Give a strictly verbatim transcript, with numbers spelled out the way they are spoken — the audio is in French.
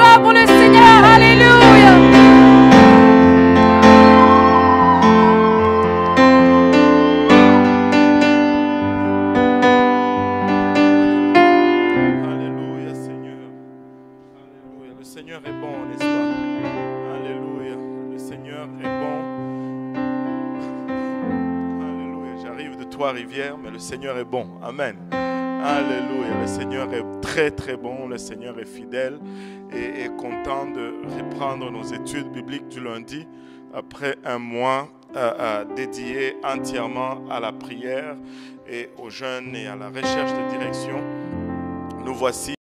joie pour le Seigneur. Alléluia. Alléluia, Seigneur. Alléluia. Le Seigneur est bon, n'est-ce pas? Alléluia. Le Seigneur est bon. Alléluia. J'arrive de Trois-Rivières, mais le Seigneur est bon. Amen. Alléluia, le Seigneur est très très bon, le Seigneur est fidèle et est content de reprendre nos études bibliques du lundi après un mois euh, euh, dédié entièrement à la prière et aux jeunes et à la recherche de direction. Nous voici.